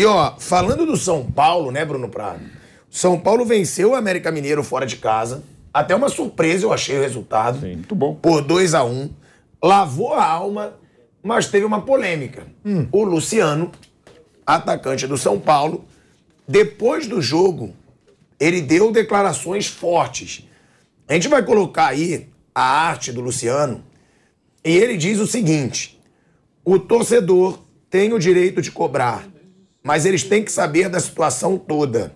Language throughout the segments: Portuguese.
E, ó, falando do São Paulo, né, Bruno Prado? São Paulo venceu o América Mineiro fora de casa. Até uma surpresa eu achei o resultado. Sim, muito bom. Por 2-1. Lavou a alma, mas teve uma polêmica. O Luciano, atacante do São Paulo, depois do jogo, ele deu declarações fortes. A gente vai colocar aí a arte do Luciano. E ele diz o seguinte: o torcedor tem o direito de cobrar, mas eles têm que saber da situação toda.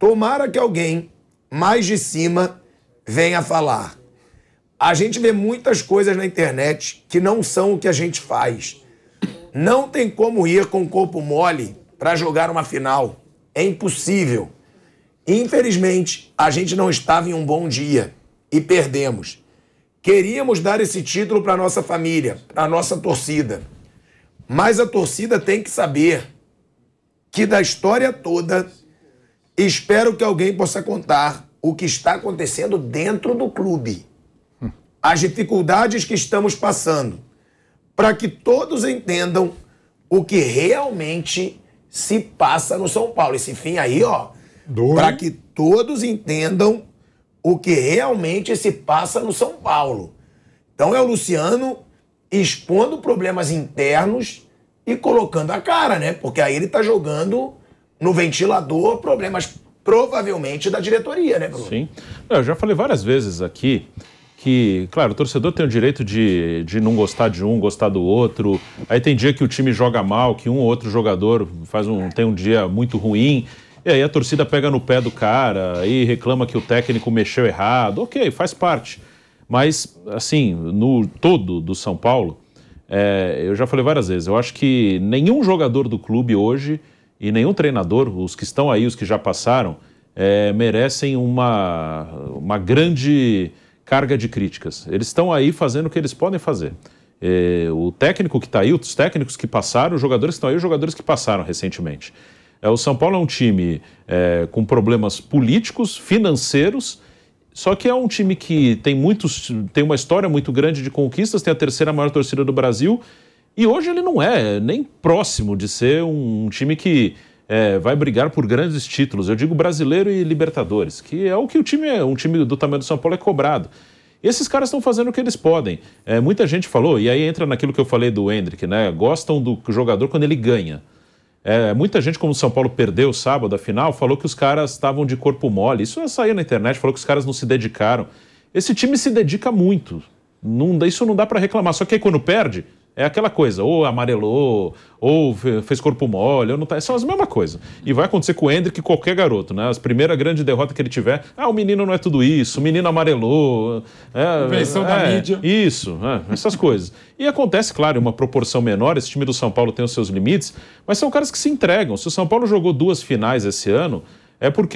Tomara que alguém mais de cima venha falar. A gente vê muitas coisas na internet que não são o que a gente faz. Não tem como ir com o corpo mole para jogar uma final. É impossível. Infelizmente, a gente não estava em um bom dia e perdemos. Queríamos dar esse título para nossa família, para nossa torcida. Mas a torcida tem que saber que da história toda, espero que alguém possa contar o que está acontecendo dentro do clube. As dificuldades que estamos passando, para que todos entendam o que realmente se passa no São Paulo. Esse fim aí, ó, para que todos entendam o que realmente se passa no São Paulo. Então é o Luciano expondo problemas internos e colocando a cara, né? Porque aí ele tá jogando no ventilador problemas provavelmente da diretoria, né, Bruno? Sim. Eu já falei várias vezes aqui que, claro, o torcedor tem o direito de não gostar de um, gostar do outro. Aí tem dia que o time joga mal, que um ou outro jogador faz tem um dia muito ruim. E aí a torcida pega no pé do cara, aí reclama que o técnico mexeu errado. Ok, faz parte. Mas, assim, no todo do São Paulo, eu já falei várias vezes, eu acho que nenhum jogador do clube hoje e nenhum treinador, os que estão aí, os que já passaram, merecem uma grande carga de críticas. Eles estão aí fazendo o que eles podem fazer. O técnico que está aí, os técnicos que passaram, os jogadores que estão aí, os jogadores que passaram recentemente. O São Paulo é um time com problemas políticos, financeiros, só que é um time que tem uma história muito grande de conquistas, tem a terceira maior torcida do Brasil, e hoje ele não é nem próximo de ser um time que vai brigar por grandes títulos. Eu digo brasileiro e Libertadores, que é o que o time é, um time do tamanho do São Paulo é cobrado. E esses caras estão fazendo o que eles podem. Muita gente falou, e aí entra naquilo que eu falei do Endrick, né? Gostam do jogador quando ele ganha. Muita gente, como o São Paulo perdeu sábado a final, falou que os caras estavam de corpo mole. Isso saiu na internet, falou que os caras não se dedicaram. Esse time se dedica muito. Isso não dá para reclamar. Só que aí quando perde, é aquela coisa, ou amarelou, ou fez corpo mole, ou não tá. São as mesmas coisas. E vai acontecer com o Endrick e qualquer garoto, né? As primeiras grandes derrotas que ele tiver, o menino não é tudo isso, o menino amarelou. Invenção da mídia. Isso, essas coisas. E acontece, claro, em uma proporção menor, esse time do São Paulo tem os seus limites, mas são caras que se entregam. Se o São Paulo jogou 2 finais esse ano, é por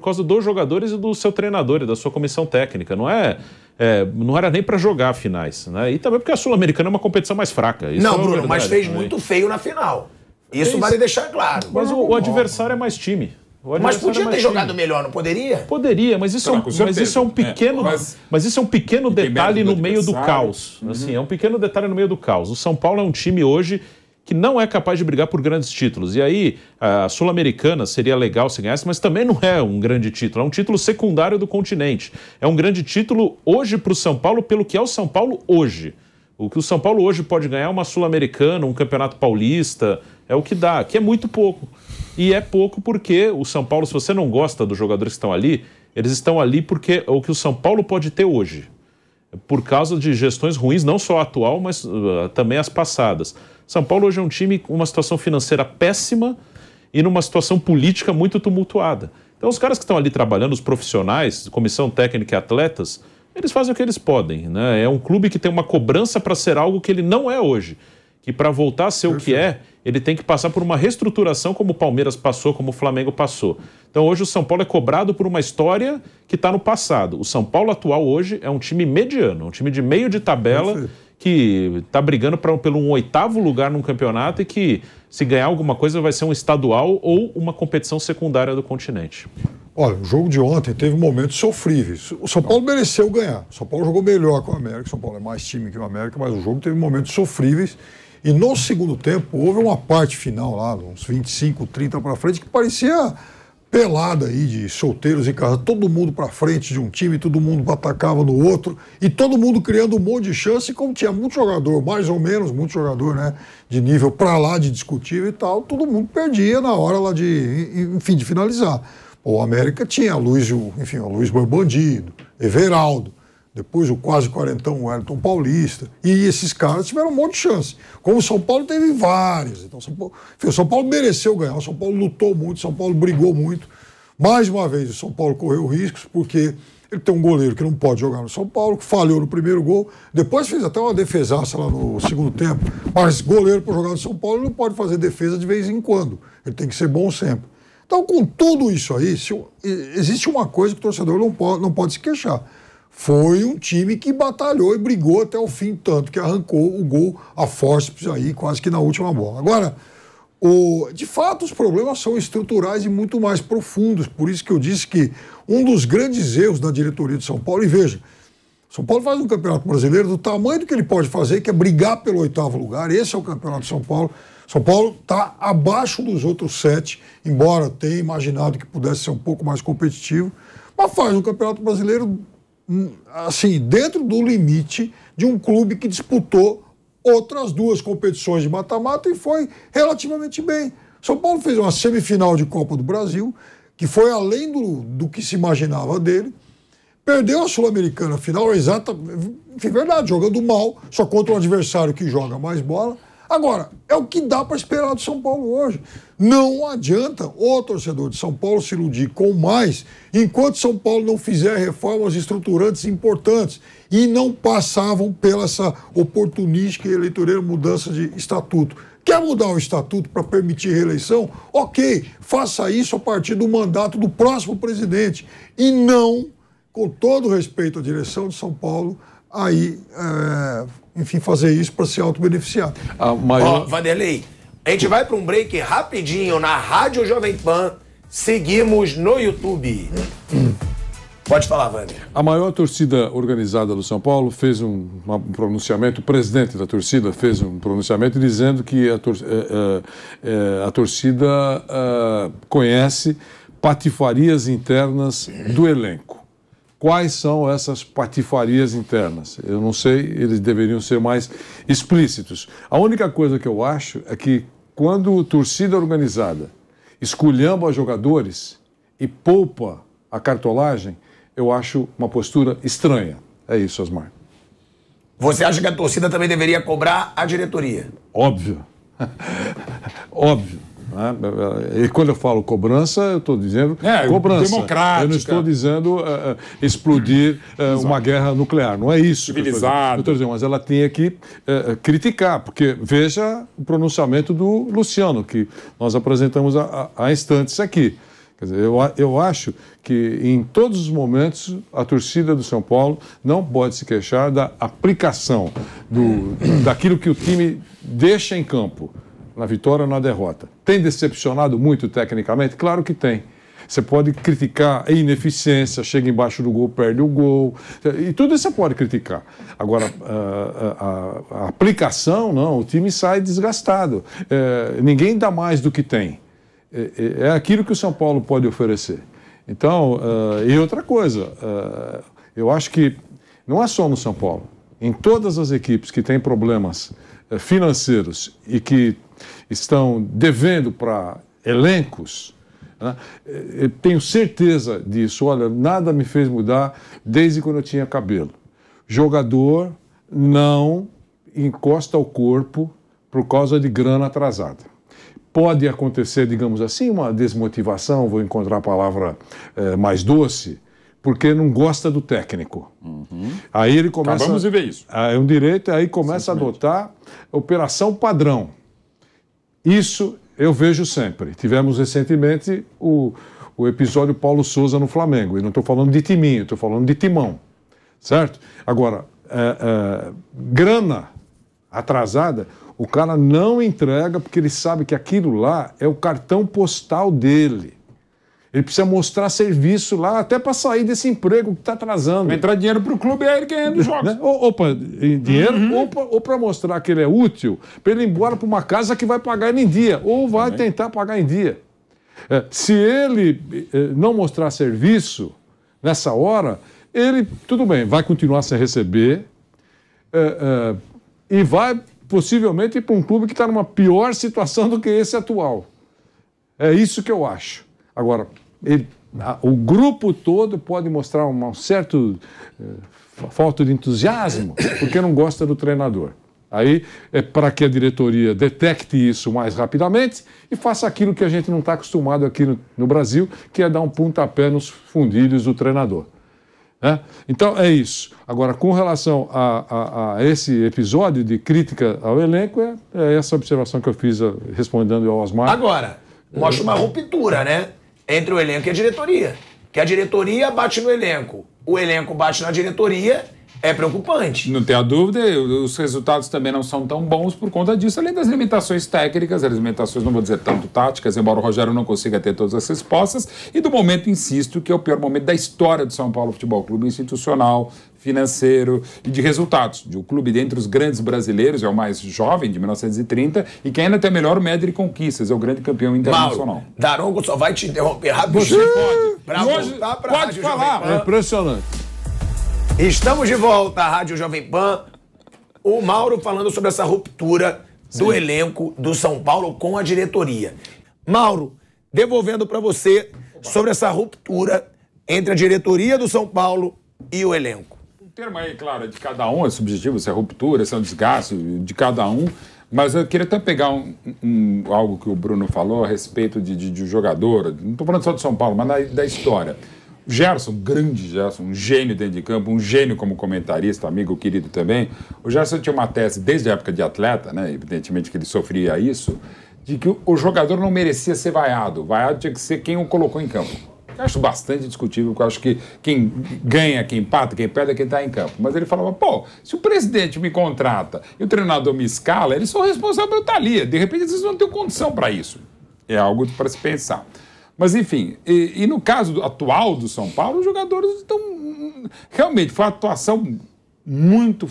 causa dos jogadores e do seu treinador e da sua comissão técnica. Não era nem para jogar finais, né? E também porque a Sul-Americana é uma competição mais fraca. Isso não, Bruno, verdade, mas fez também muito feio na final. Isso vale deixar claro. Mas o adversário é mais time. Mas podia ter jogado melhor, não poderia? Poderia, mas isso é um pequeno, mas isso é um pequeno detalhe no meio do caos. Assim, é um pequeno detalhe no meio do caos. O São Paulo é um time hoje que não é capaz de brigar por grandes títulos. E aí, a Sul-Americana seria legal se ganhasse, mas também não é um grande título. É um título secundário do continente. É um grande título hoje para o São Paulo, pelo que é o São Paulo hoje. O que o São Paulo hoje pode ganhar é uma Sul-Americana, um Campeonato Paulista, é o que dá, que é muito pouco. E é pouco porque o São Paulo, se você não gosta dos jogadores que estão ali, eles estão ali porque é o que o São Paulo pode ter hoje, por causa de gestões ruins, não só a atual, mas também as passadas. São Paulo hoje é um time com uma situação financeira péssima e numa situação política muito tumultuada. Então os caras que estão ali trabalhando, os profissionais, comissão técnica e atletas, eles fazem o que eles podem, né? É um clube que tem uma cobrança para ser algo que ele não é hoje, que para voltar a ser o que é, ele tem que passar por uma reestruturação como o Palmeiras passou, como o Flamengo passou. Então hoje o São Paulo é cobrado por uma história que está no passado. O São Paulo atual hoje é um time mediano, um time de meio de tabela, que está brigando pelo um 8º lugar num campeonato e que, se ganhar alguma coisa, vai ser um estadual ou uma competição secundária do continente. Olha, o jogo de ontem teve momentos sofríveis. O São Paulo mereceu ganhar. O São Paulo jogou melhor que o América. O São Paulo é mais time que o América, mas o jogo teve momentos sofríveis E no segundo tempo, houve uma parte final lá, uns 25, 30 para frente, que parecia pelada aí de solteiros em casa. Todo mundo para frente de um time, todo mundo atacava no outro. E todo mundo criando um monte de chance, como tinha muito jogador, mais ou menos, muito jogador, né? De nível para lá, de discutível e tal. Todo mundo perdia na hora lá de, enfim, de finalizar. O América tinha Luiz, enfim, o Luiz foi bandido, Everaldo. Depois o quase quarentão Wellington Paulista. E esses caras tiveram um monte de chance. Como o São Paulo teve várias. Então, o São Paulo mereceu ganhar. O São Paulo lutou muito, o São Paulo brigou muito. Mais uma vez, o São Paulo correu riscos, porque ele tem um goleiro que não pode jogar no São Paulo, que falhou no primeiro gol. Depois fez até uma defesaça lá no segundo tempo. Mas goleiro para jogar no São Paulo não pode fazer defesa de vez em quando. Ele tem que ser bom sempre. Então, com tudo isso aí, existe uma coisa que o torcedor não pode se queixar. Foi um time que batalhou e brigou até o fim, tanto que arrancou o gol a fórceps aí, quase que na última bola. Agora, de fato, os problemas são estruturais e muito mais profundos. Por isso que eu disse que um dos grandes erros da diretoria de São Paulo, e veja, São Paulo faz um campeonato brasileiro do tamanho do que ele pode fazer, que é brigar pelo 8º lugar. Esse é o campeonato de São Paulo. São Paulo está abaixo dos outros 7, embora tenha imaginado que pudesse ser um pouco mais competitivo, mas faz um campeonato brasileiro assim, dentro do limite de um clube que disputou outras duas competições de mata-mata e foi relativamente bem. São Paulo fez uma semifinal de Copa do Brasil, que foi além do que se imaginava dele. Perdeu a Sul-Americana final, exatamente, enfim, verdade, jogando mal, só contra um adversário que joga mais bola. Agora, é o que dá para esperar do São Paulo hoje. Não adianta o torcedor de São Paulo se iludir com mais enquanto São Paulo não fizer reformas estruturantes importantes e não passavam pela essa oportunística e eleitoreira mudança de estatuto. Quer mudar o estatuto para permitir reeleição? Ok, faça isso a partir do mandato do próximo presidente. E não, com todo respeito à direção de São Paulo, aí, enfim, fazer isso para se auto-beneficiar. Vanderlei, a gente vai para um break rapidinho na Rádio Jovem Pan, seguimos no YouTube. Pode falar, Vander. A maior torcida organizada do São Paulo fez um pronunciamento, o presidente da torcida fez um pronunciamento dizendo que a torcida conhece patifarias internas do elenco. Quais são essas patifarias internas? Eu não sei, eles deveriam ser mais explícitos. A única coisa que eu acho é que quando a torcida organizada esculhamba jogadores e poupa a cartolagem, eu acho uma postura estranha. É isso, Osmar. Você acha que a torcida também deveria cobrar a diretoria? Óbvio. Óbvio. E quando eu falo cobrança, eu estou dizendo cobrança. Eu não estou dizendo explodir uma guerra nuclear. Não é isso. Civilizado. Eu estou dizendo, mas ela tinha que criticar, porque veja o pronunciamento do Luciano, que nós apresentamos há instantes aqui. Quer dizer, eu acho que em todos os momentos a torcida do São Paulo não pode se queixar da aplicação daquilo que o time deixa em campo. Na vitória ou na derrota. Tem decepcionado muito tecnicamente? Claro que tem. Você pode criticar a ineficiência, chega embaixo do gol, perde o gol, e tudo isso você pode criticar. Agora, a aplicação, não, o time sai desgastado. Ninguém dá mais do que tem. É aquilo que o São Paulo pode oferecer. Então, e outra coisa, eu acho que não é só no São Paulo. Em todas as equipes que têm problemas financeiros e que estão devendo para elencos, né? Eu tenho certeza disso. Olha, nada me fez mudar desde quando eu tinha cabelo. Jogador não encosta o corpo por causa de grana atrasada. Pode acontecer, digamos assim, uma desmotivação, vou encontrar a palavra mais doce, porque não gosta do técnico. Uhum. Aí ele começa... Acabamos de ver isso. É um direito, aí começa a adotar operação padrão. Isso eu vejo sempre. Tivemos recentemente o episódio Paulo Sousa no Flamengo. E não estou falando de timinho, estou falando de timão. Certo? Agora, grana atrasada, o cara não entrega porque ele sabe que aquilo lá é o cartão postal dele. Ele precisa mostrar serviço lá, até para sair desse emprego que está atrasando. Vai entrar dinheiro para o clube, é ele ganhando os jogos. Né? Ou para mostrar que ele é útil, para ele ir embora para uma casa que vai pagar ele em dia, ou vai tentar pagar em dia. É, se ele não mostrar serviço nessa hora, ele, tudo bem, vai continuar sem receber e vai possivelmente ir para um clube que está numa pior situação do que esse atual. É isso que eu acho. Agora, o grupo todo pode mostrar um certo falta de entusiasmo porque não gosta do treinador. Aí é para que a diretoria detecte isso mais rapidamente e faça aquilo que a gente não está acostumado aqui no Brasil, que é dar um pontapé nos fundilhos do treinador. Né? Então, é isso. Agora, com relação a esse episódio de crítica ao elenco, é essa observação que eu fiz respondendo ao Osmar. Agora, mostra uma ruptura, né? Entre o elenco e a diretoria. Que a diretoria bate no elenco, o elenco bate na diretoria, é preocupante. Não tenha dúvida, os resultados também não são tão bons por conta disso, além das limitações técnicas, as limitações, não vou dizer tanto táticas, embora o Rogério não consiga ter todas as respostas, e do momento, insisto, que é o pior momento da história do São Paulo Futebol Clube, institucional, financeiro e de resultados. De um clube dentre os grandes brasileiros, é o mais jovem, de 1930, e que ainda tem a melhor média de conquistas, é o grande campeão internacional. Mauro, Daronco só vai te interromper rápido. Você pode. Hoje, pode falar. É impressionante. Estamos de volta à Rádio Jovem Pan. O Mauro falando sobre essa ruptura do elenco do São Paulo com a diretoria. Mauro, devolvendo para você sobre essa ruptura entre a diretoria do São Paulo e o elenco. O termo aí, claro, é de cada um, é subjetivo, se é ruptura, se é um desgaste de cada um, mas eu queria até pegar algo que o Bruno falou a respeito de jogador, não estou falando só de São Paulo, mas da história. Gerson, grande Gerson, um gênio dentro de campo, um gênio como comentarista, amigo querido também. O Gerson tinha uma tese, desde a época de atleta, né, evidentemente que ele sofria isso, de que o jogador não merecia ser vaiado, o vaiado tinha que ser quem o colocou em campo. Eu acho bastante discutível, porque eu acho que quem ganha, quem empata, quem perde é quem está em campo. Mas ele falava, pô, se o presidente me contrata e o treinador me escala, eles são responsáveis pela talia. De repente, eles não têm condição para isso. É algo para se pensar. Mas, enfim, e no caso atual do São Paulo, os jogadores estão... Realmente, foi uma atuação muito...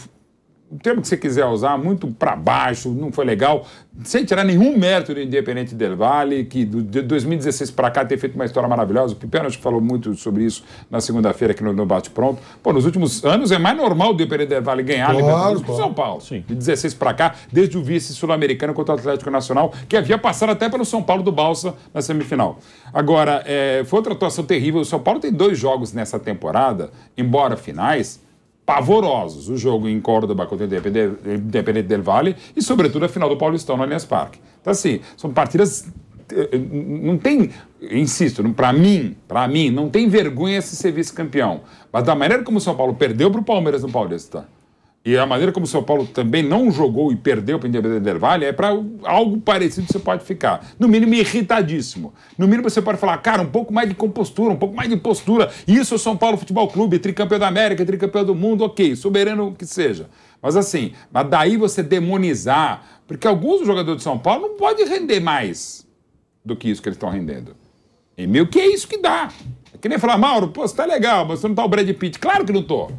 O termo que você quiser usar, muito para baixo, não foi legal, sem tirar nenhum mérito do Independiente del Valle, que de 2016 para cá tem feito uma história maravilhosa. O Piperno acho que falou muito sobre isso na segunda-feira aqui no Bate Pronto. Pô, nos últimos anos é mais normal o Independiente del Valle ganhar a Libertadores que o São Paulo. Sim. De 16 para cá, desde o vice sul-americano contra o Atlético Nacional, que havia passado até pelo São Paulo do Balsa na semifinal. Agora, foi outra atuação terrível. O São Paulo tem 2 jogos nessa temporada, embora finais, pavorosos, o jogo em Córdoba contra o Independiente del Valle e, sobretudo, a final do Paulistão no Allianz Parque. Então, assim, são partidas... Não tem... Insisto, para mim, não tem vergonha se ser vice-campeão. Mas da maneira como o São Paulo perdeu para o Palmeiras no Paulista e a maneira como o São Paulo também não jogou e perdeu para o Independiente del Valle, é para algo parecido que você pode ficar. No mínimo, irritadíssimo. No mínimo, você pode falar, cara, um pouco mais de compostura, um pouco mais de postura. Isso é o São Paulo Futebol Clube, tricampeão da América, tricampeão do mundo, ok, soberano que seja. Mas assim, mas daí você demonizar, porque alguns jogadores de São Paulo não podem render mais do que isso que eles estão rendendo. E meio que é isso que dá. É que nem falar, Mauro, pô, você tá legal, mas você não tá o Brad Pitt. Claro que não tô.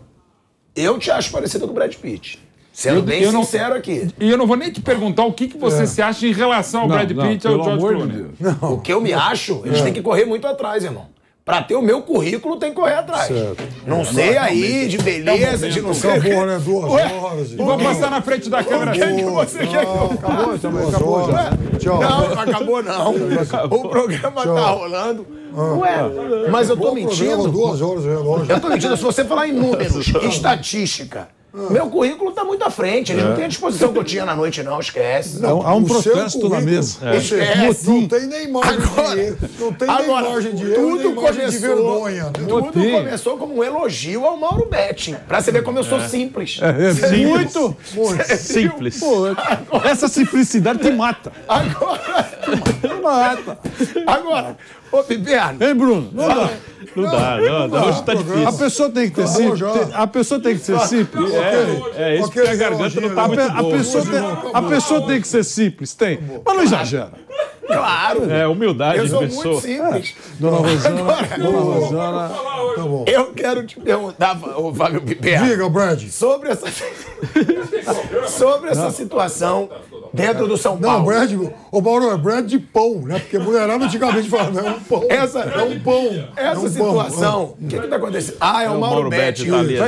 Eu te acho parecido com o Brad Pitt. Sendo bem sincero aqui. E eu não vou nem te perguntar o que você se acha em relação ao Brad Pitt e ao George Clooney. O que eu me acho, eles têm que correr muito atrás, irmão. Pra ter o meu currículo, tem que correr atrás. Certo. Não sei aí, de beleza, de não sei... Acabou, né? 2 horas... Vou passar na frente da câmera. O que você quer? Acabou já. Tchau. Não acabou não. O programa tá rolando. Ué, mas eu tô mentindo. 2 horas, eu tô mentindo. Se você falar em números, estatística... Meu currículo está muito à frente, eles não têm a disposição que eu tinha na noite, não, esquece. Não, há um protesto na mesa. Esquece. Não tem nem margem de erro, nem margem de vergonha. Tudo começou como um elogio ao Mauro Betti, para você ver como eu sou simples. Muito simples. Essa simplicidade te mata. Agora, ô Piperno. Hein, Bruno? Não dá. Hoje tá difícil. A pessoa tem que ter simples. A pessoa tem que ser simples. É isso, porque a garganta não tá muito boa. A pessoa tem que ser simples, tem. Mas não exagera. Claro. É, humildade de pessoa. Eu sou muito simples. Dona Rosana, agora, Dona Rosana. Tá bom. Eu quero te perguntar, ô Fábio Piperno. Diga, Brad. Sobre essa situação dentro do São Paulo. Não, Brad, o Mauro é Brad de pão, né? Porque mulherada antigamente falava, não, é um pão. É um pão. Essa situação, o que que tá acontecendo? Ah, é o Mauro Betti.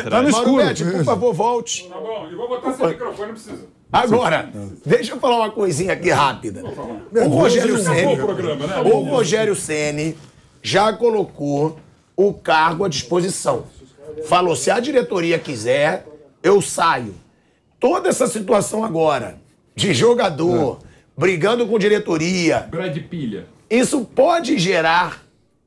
Tá no escuro. Mauro Betti, por favor, volte. Tá bom, eu vou botar seu microfone, não precisa. Agora, deixa eu falar uma coisinha aqui rápida. O Rogério Ceni já colocou o cargo à disposição. Falou, se a diretoria quiser, eu saio. Toda essa situação agora, de jogador, brigando com diretoria... Bradpilha. Isso pode gerar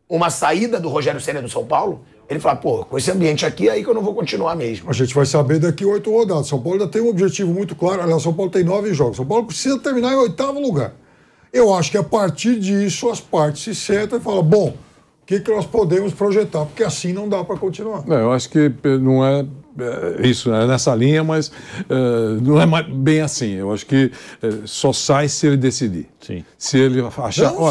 uma saída do Rogério Ceni do São Paulo? Ele fala, pô, com esse ambiente aqui, aí que eu não vou continuar mesmo. A gente vai saber daqui 8 rodadas. São Paulo ainda tem um objetivo muito claro. Aliás, São Paulo tem 9 jogos. São Paulo precisa terminar em 8º lugar. Eu acho que a partir disso, as partes se sentam e falam, bom, o que que nós podemos projetar? Porque assim não dá para continuar. É, eu acho que não é... Isso, né? Nessa linha, mas não é bem assim. Eu acho que só sai se ele decidir. Sim. Se ele achar... Não,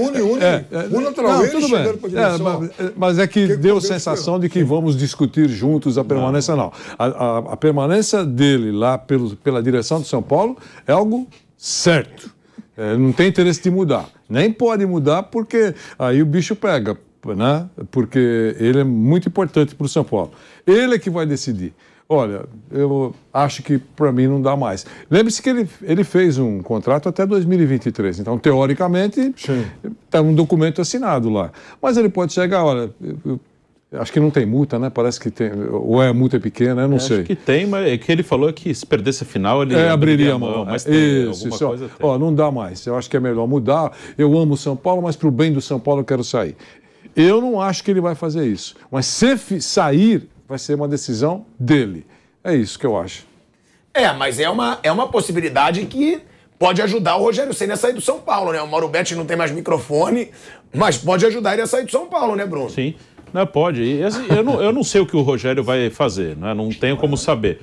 une atrás dele, chegando para direção. Mas é que deu sensação de que vamos discutir juntos a permanência, não. A permanência dele lá pela direção de São Paulo é algo certo. É, não tem interesse de mudar. Nem pode mudar porque aí o bicho pega. Né? Porque ele é muito importante para o São Paulo. Ele é que vai decidir. Olha, eu acho que para mim não dá mais. Lembre-se que ele fez um contrato até 2023. Então, teoricamente, está um documento assinado lá. Mas ele pode chegar, olha... Acho que não tem multa, né? Parece que tem... Ou a multa é pequena, eu não sei. Acho que tem, mas o que ele falou é que se perdesse a final, ele abriria a mão. Mas tem alguma coisa... Ó, não dá mais. Eu acho que é melhor mudar. Eu amo o São Paulo, mas para o bem do São Paulo eu quero sair. Eu não acho que ele vai fazer isso. Mas se sair, vai ser uma decisão dele. É isso que eu acho. É, mas é uma possibilidade que pode ajudar o Rogério Ceni a sair do São Paulo, né? O Mauro Betti não tem mais microfone, mas pode ajudar ele a sair do São Paulo, né, Bruno? Sim, não, pode. Eu não sei o que o Rogério vai fazer, né? Não tenho como saber.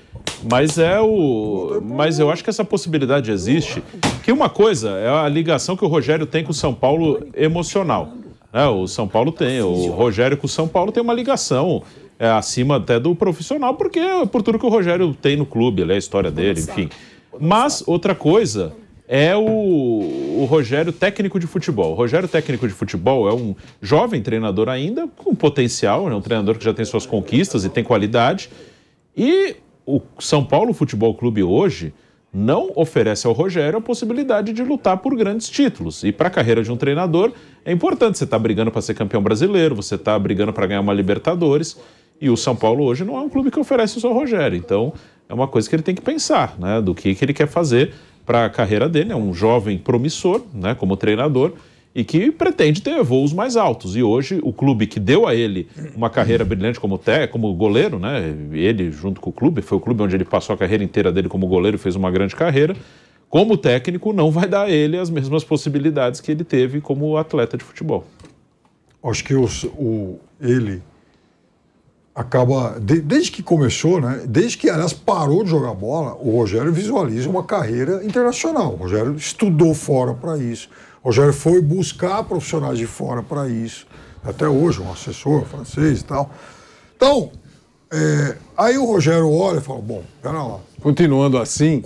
Mas eu acho que essa possibilidade existe. Que uma coisa é a ligação que o Rogério tem com o São Paulo emocional. É, o São Paulo tem, o Rogério com o São Paulo tem uma ligação acima até do profissional, porque é por tudo que o Rogério tem no clube, é a história dele, enfim. Mas outra coisa é o Rogério técnico de futebol. O Rogério técnico de futebol é um jovem treinador ainda, com potencial, né? Um treinador que já tem suas conquistas e tem qualidade. E o São Paulo Futebol Clube hoje não oferece ao Rogério a possibilidade de lutar por grandes títulos. E para a carreira de um treinador é importante. Você está brigando para ser campeão brasileiro, você está brigando para ganhar uma Libertadores. E o São Paulo hoje não é um clube que oferece isso ao Rogério. Então é uma coisa que ele tem que pensar, né? Do que ele quer fazer para a carreira dele. É um jovem promissor, né? Como treinador, e que pretende ter voos mais altos. E hoje o clube que deu a ele uma carreira brilhante como goleiro, né? Ele junto com o clube, foi o clube onde ele passou a carreira inteira dele como goleiro, fez uma grande carreira. Como técnico, não vai dar a ele as mesmas possibilidades que ele teve como atleta de futebol. Acho que ele acaba... Desde que começou, né? Desde que, aliás, parou de jogar bola, o Rogério visualiza uma carreira internacional. O Rogério estudou fora para isso. O Rogério foi buscar profissionais de fora para isso. Até hoje, um assessor francês e tal. Então, aí o Rogério olha e fala, bom, pera lá. Continuando assim,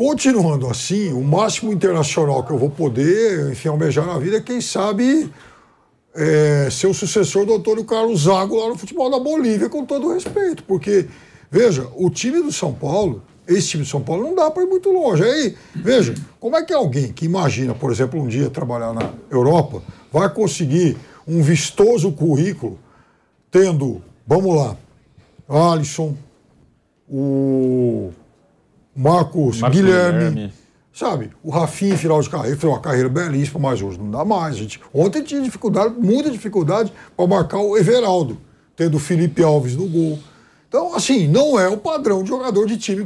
o máximo internacional que eu vou poder, enfim, almejar na vida é, quem sabe, ser o sucessor do Antônio Carlos Zago lá no futebol da Bolívia, com todo o respeito. Porque, veja, o time do São Paulo... Esse time de São Paulo não dá para ir muito longe. Aí, veja, como é que alguém que imagina, por exemplo, um dia trabalhar na Europa, vai conseguir um vistoso currículo tendo, vamos lá, Alisson, o Marcos Guilherme, sabe? O Rafinha, final de carreira, fez uma carreira belíssima, mas hoje não dá mais, gente. Ontem tinha dificuldade, muita dificuldade, para marcar o Everaldo, tendo o Felipe Alves no gol. Então, assim, não é o padrão de jogador de time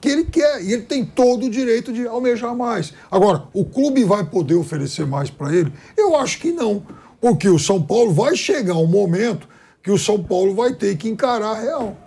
que ele quer. E ele tem todo o direito de almejar mais. Agora, o clube vai poder oferecer mais para ele? Eu acho que não. Porque o São Paulo vai chegar um momento que o São Paulo vai ter que encarar a real.